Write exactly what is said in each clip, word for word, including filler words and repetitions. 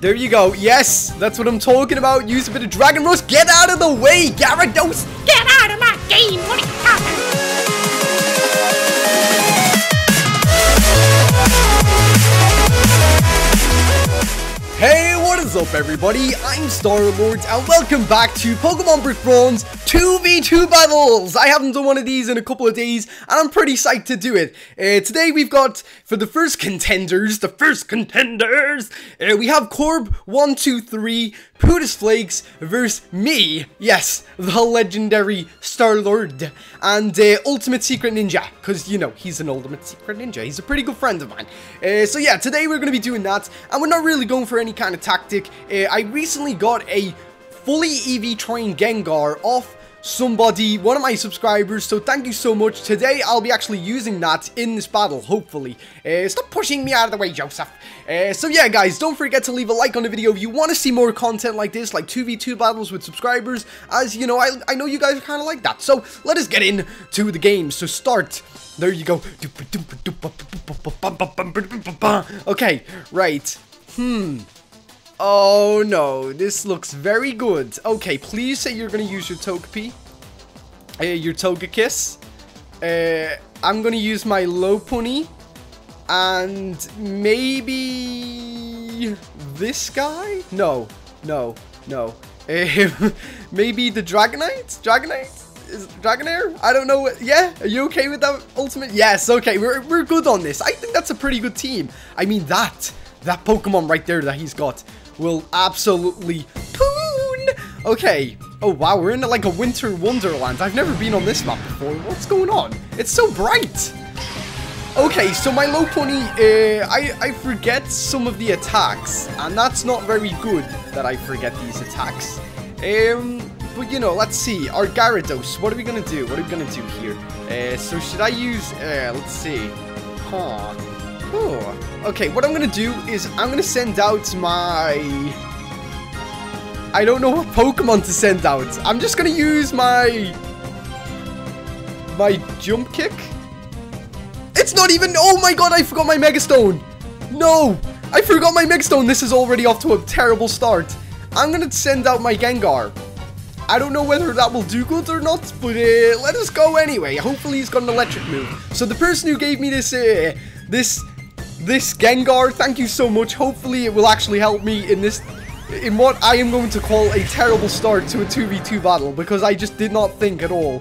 There you go. Yes, that's what I'm talking about. Use a bit of Dragon Rush. Get out of the way, Gyarados. Get out of my game. What are you talking about? Hey, what is up everybody, I'm Starlord and welcome back to Pokemon Brick Bronze two v two battles! I haven't done one of these in a couple of days and I'm pretty psyched to do it. Uh, today we've got, for the first contenders, the first contenders, uh, we have Corb one two three, Putus Flakes versus me, yes, the legendary Starlord, and uh, Ultimate Secret Ninja, because, you know, he's an Ultimate Secret Ninja, he's a pretty good friend of mine. Uh, so yeah, today we're going to be doing that, and we're not really going for any kind of tactic. uh, I recently got a fully E V trained Gengar off somebody, one of my subscribers, so thank you so much. Today I'll be actually using that in this battle, hopefully. Uh, stop pushing me out of the way, Joseph. Uh, so yeah guys, don't forget to leave a like on the video if you want to see more content like this, like two v two battles with subscribers, as you know, I, I know you guys kind of like that. So let us get in to the game. So start. There you go. Okay, right. Hmm. Oh no, this looks very good. Okay, please say you're gonna use your Togepi. Uh, your Togekiss. Uh, I'm gonna use my Lopunny. And maybe this guy? No, no, no. Uh, maybe the Dragonite? Dragonite? Is it Dragonair? I don't know. Yeah? Are you okay with that ultimate? Yes, okay. We're, we're good on this. I think that's a pretty good team. I mean, that, that Pokemon right there that he's got will absolutely poon. Okay. Oh, wow. We're in like a winter wonderland. I've never been on this map before. What's going on? It's so bright. Okay, so my Lopunny, uh, I, I forget some of the attacks, and that's not very good that I forget these attacks. Um, but, you know, let's see. Our Gyarados, what are we going to do? What are we going to do here? Uh, so should I use... Uh, let's see. Huh. Oh. Okay, what I'm going to do is I'm going to send out my... I don't know what Pokemon to send out. I'm just going to use my... My Jump Kick? It's not even... Oh my god, I forgot my Megastone! No! I forgot my Megastone! This is already off to a terrible start. I'm going to send out my Gengar. I don't know whether that will do good or not, but uh, let us go anyway. Hopefully he's got an electric move. So the person who gave me this... Uh, This, this Gengar, thank you so much. Hopefully it will actually help me in this, in what I am going to call a terrible start to a two v two battle, because I just did not think at all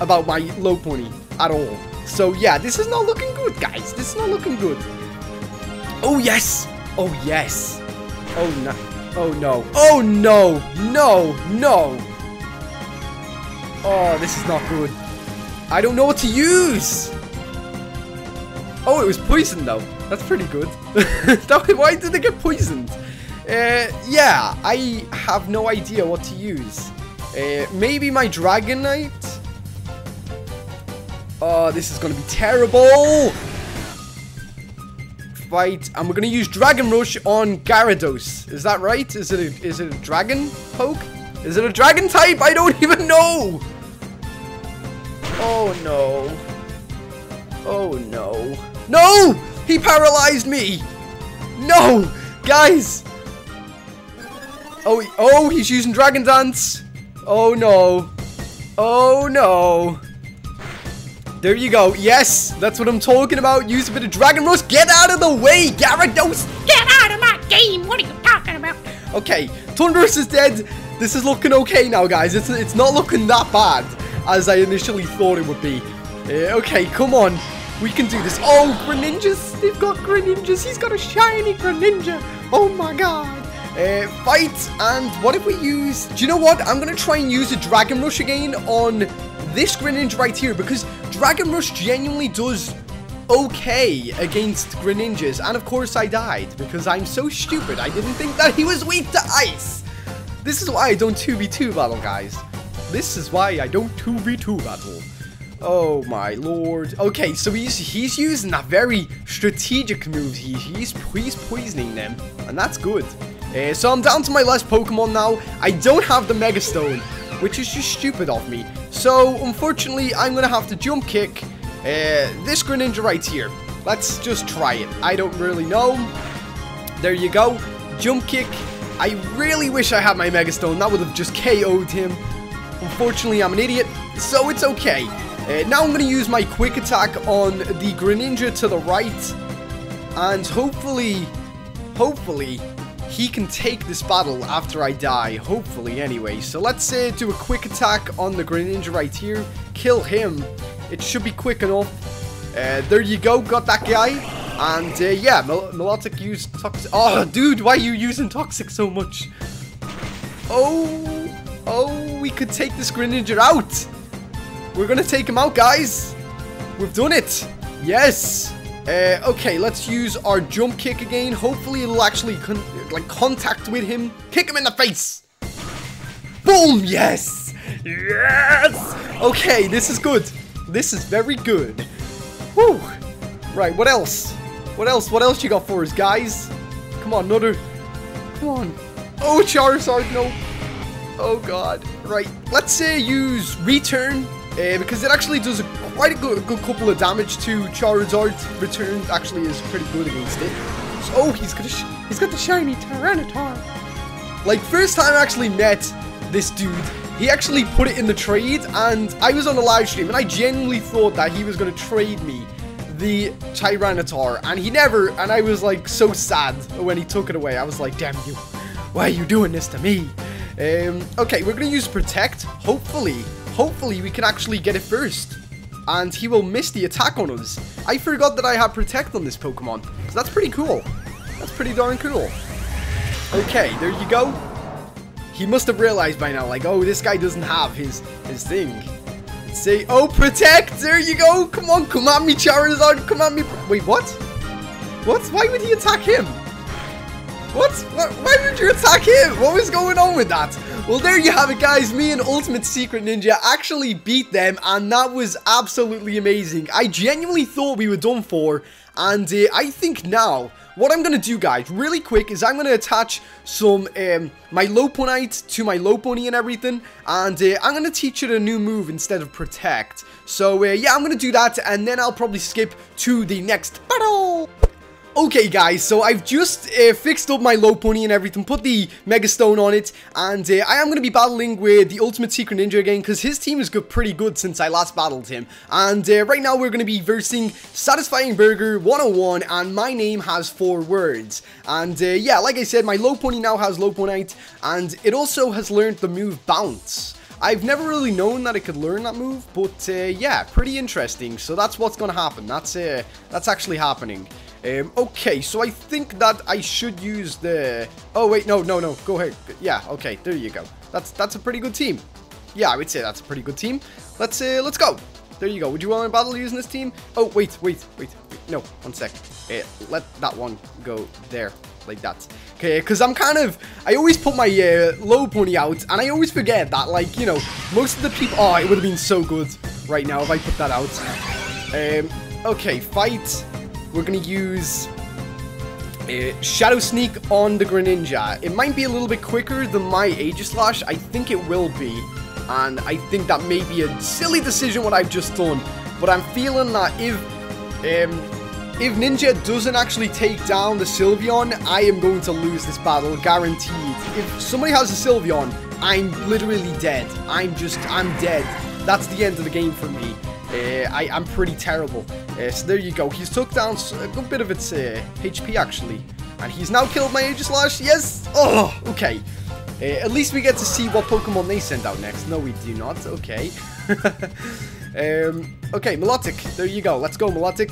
about my Lopunny at all. So yeah, this is not looking good, guys. This is not looking good. Oh yes, oh yes, oh no, oh no, oh no, no, no. Oh, this is not good. I don't know what to use. Oh, it was poisoned though. That's pretty good. Why did they get poisoned? Uh, yeah, I have no idea what to use. Uh, maybe my Dragonite? Oh, this is going to be terrible. Fight. And we're going to use Dragon Rush on Gyarados. Is that right? Is it a, is it a dragon poke? Is it a dragon type? I don't even know. Oh, no. Oh, no. No! He paralyzed me! No! Guys! Oh, oh, he's using Dragon Dance! Oh, no. Oh, no. There you go. Yes, that's what I'm talking about. Use a bit of Dragon Rush. Get out of the way, Gyarados! Get out of my game! What are you talking about? Okay, Tundrus is dead. This is looking okay now, guys. It's, it's not looking that bad as I initially thought it would be. Uh, okay, come on. We can do this. Oh, Greninjas. They've got Greninjas. He's got a shiny Greninja. Oh, my God. Uh, fight. And what if we use... Do you know what? I'm going to try and use a Dragon Rush again on this Greninja right here, because Dragon Rush genuinely does okay against Greninjas. And, of course, I died because I'm so stupid. I didn't think that he was weak to ice. This is why I don't two v two battle, guys. This is why I don't two v two battle. Oh my lord. Okay, so he's he's using that very strategic move. He, he's, he's poisoning them, and that's good. Uh, so I'm down to my last Pokemon now. I don't have the Megastone, which is just stupid of me. So, unfortunately, I'm going to have to Jump Kick uh, this Greninja right here. Let's just try it. I don't really know. There you go. Jump Kick. I really wish I had my Megastone. That would have just K O'd him. Unfortunately, I'm an idiot, so it's okay. Uh, now I'm going to use my Quick Attack on the Greninja to the right. And hopefully, hopefully, he can take this battle after I die. Hopefully, anyway. So let's uh, do a Quick Attack on the Greninja right here. Kill him. It should be quick enough. Uh, there you go. Got that guy. And uh, yeah, Mil Milotic used Toxic. Oh, dude, why are you using Toxic so much? Oh, oh, we could take this Greninja out. We're going to take him out, guys. We've done it. Yes. Uh, okay, let's use our Jump Kick again. Hopefully, it'll actually con like contact with him. Kick him in the face. Boom. Yes. Yes. Okay, this is good. This is very good. Whew. Right, what else? What else? What else you got for us, guys? Come on, another. Come on. Oh, Charizard, no. Oh, God. Right, let's uh, use Return. Uh, because it actually does a, quite a good, a good couple of damage to Charizard. Return actually is pretty good against it. So, oh, he's got, a sh he's got the shiny Tyranitar. Like, first time I actually met this dude, he actually put it in the trade, and I was on a live stream, and I genuinely thought that he was going to trade me the Tyranitar, and he never, and I was, like, so sad when he took it away. I was like, damn you, why are you doing this to me? Um, okay, we're going to use Protect, hopefully. Hopefully, we can actually get it first. And he will miss the attack on us. I forgot that I had Protect on this Pokemon. So that's pretty cool. That's pretty darn cool. Okay, there you go. He must have realized by now, like, oh, this guy doesn't have his, his thing. Let's say, oh, Protect! There you go! Come on, come at me, Charizard! Come at me! Wait, what? What? Why would he attack him? What? What? Why would you attack him? What was going on with that? Well, there you have it, guys. Me and Ultimate Secret Ninja actually beat them, and that was absolutely amazing. I genuinely thought we were done for, and uh, I think now what I'm going to do, guys, really quick, is I'm going to attach some um, my Lopunite to my Lopunny and everything, and uh, I'm going to teach it a new move instead of Protect. So, uh, yeah, I'm going to do that, and then I'll probably skip to the next battle. Okay, guys, so I've just uh, fixed up my Lopunny and everything, put the Megastone on it, and uh, I am going to be battling with the Ultimate Secret Ninja again, because his team has got pretty good since I last battled him. And uh, right now we're going to be versing Satisfying Burger one oh one, and my name has four words. And uh, yeah, like I said, my Lopunny now has Lopunite, and it also has learned the move Bounce. I've never really known that it could learn that move, but uh, yeah, pretty interesting. So that's what's going to happen. That's, uh, that's actually happening. Um, okay, so I think that I should use the... Oh, wait, no, no, no, go ahead. Yeah, okay, there you go. That's that's a pretty good team. Yeah, I would say that's a pretty good team. Let's uh, let's go. There you go. Would you want to battle using this team? Oh, wait, wait, wait, wait. No, one sec. Uh, let that one go there, like that. Okay, because I'm kind of... I always put my uh, Lopunny out, and I always forget that, like, you know, most of the people... Oh, it would have been so good right now if I put that out. Um, okay, fight... We're going to use uh, Shadow Sneak on the Greninja. It might be a little bit quicker than my Aegislash. I think it will be. And I think that may be a silly decision what I've just done. But I'm feeling that if um, if Ninja doesn't actually take down the Sylveon, I am going to lose this battle, guaranteed. If somebody has a Sylveon, I'm literally dead. I'm just, I'm dead. That's the end of the game for me. Uh, I, I'm pretty terrible. Uh, so there you go. He's took down a good bit of its uh, H P, actually. And he's now killed my Aegislash. Yes! Oh, okay. Uh, at least we get to see what Pokemon they send out next. No, we do not. Okay. um, okay, Milotic. There you go. Let's go, Milotic.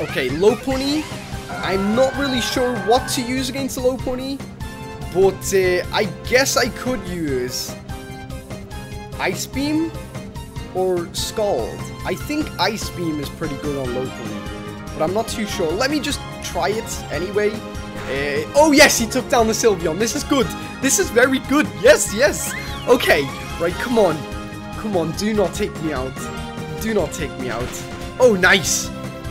Okay, Lopunny. I'm not really sure what to use against the Lopunny. But uh, I guess I could use Ice Beam. Or Scald. I think Ice Beam is pretty good on Lopunny, but I'm not too sure. Let me just try it anyway. Uh, oh yes, he took down the Sylveon. This is good. This is very good. Yes, yes. Okay, right, come on. Come on, do not take me out. Do not take me out. Oh, nice.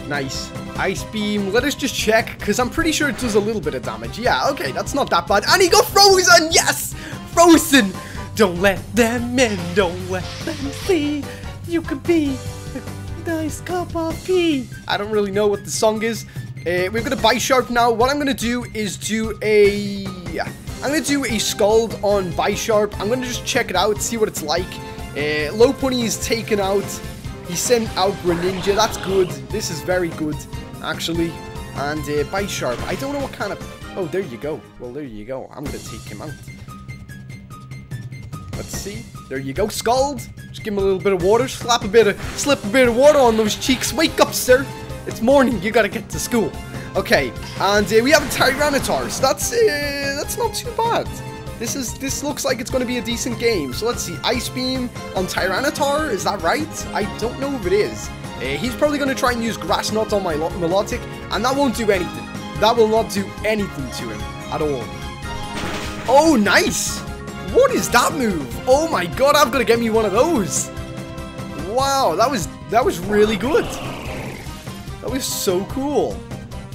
Nice. Ice Beam. Let us just check, because I'm pretty sure it does a little bit of damage. Yeah, okay, that's not that bad. And he got frozen! Yes! Frozen! Don't let them in, don't let them see. You could be a nice cup of tea. I don't really know what the song is, Uh, we've got a Bisharp now. What I'm going to do is do a... I'm going to do a Scald on Bisharp. I'm going to just check it out, see what it's like. Uh, Lopunny is taken out. He sent out Greninja. That's good. This is very good, actually. And uh, Bisharp. I don't know what kind of... Oh, there you go. Well, there you go. I'm going to take him out. Let's see. There you go. Scald. Just give him a little bit of water. Slap a bit of... Slip a bit of water on those cheeks. Wake up, sir. It's morning, you gotta get to school. Okay, and uh, we have a Tyranitar, so that's, uh, that's not too bad. This is this looks like it's gonna be a decent game. So let's see, Ice Beam on Tyranitar, is that right? I don't know if it is. Uh, he's probably gonna try and use Grass Knot on my Milotic, and that won't do anything. That will not do anything to him at all. Oh, nice! What is that move? Oh my god, I've gotta get me one of those. Wow, that was that was really good. That was so cool.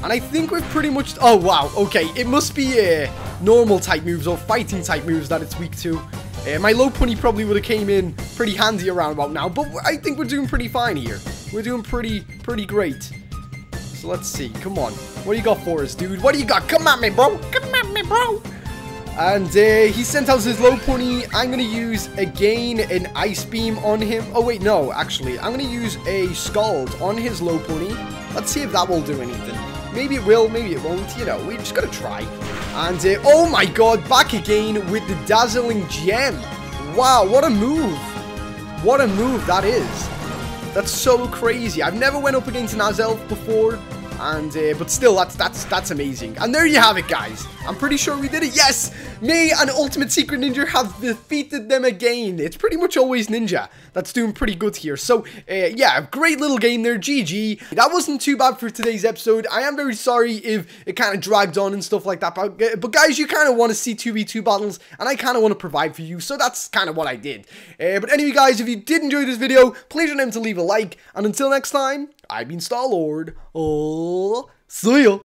And I think we've pretty much... Oh, wow. Okay, it must be uh, normal type moves or fighting type moves that it's weak to. Uh, my Lopunny probably would have came in pretty handy around about now. But I think we're doing pretty fine here. We're doing pretty, pretty great. So let's see. Come on. What do you got for us, dude? What do you got? Come at me, bro. Come at me, bro. And uh, he sent out his Lopunny. I'm going to use, again, an Ice Beam on him. Oh, wait, no, actually. I'm going to use a Scald on his Lopunny. Let's see if that will do anything. Maybe it will, maybe it won't. You know, we just got to try. And, uh, oh my god, back again with the Dazzling Gem. Wow, what a move. What a move that is. That's so crazy. I've never went up against an Azelf before. And, uh, but still, that's, that's, that's amazing. And there you have it, guys. I'm pretty sure we did it. Yes, me and Ultimate Secret Ninja have defeated them again. It's pretty much always Ninja that's doing pretty good here. So, uh, yeah, great little game there. G G. That wasn't too bad for today's episode. I am very sorry if it kind of dragged on and stuff like that. But, but guys, you kind of want to see two v two battles, and I kind of want to provide for you. So that's kind of what I did. Uh, but anyway, guys, if you did enjoy this video, please remember to leave a like. And until next time, I've been Starlord. Oh, see ya.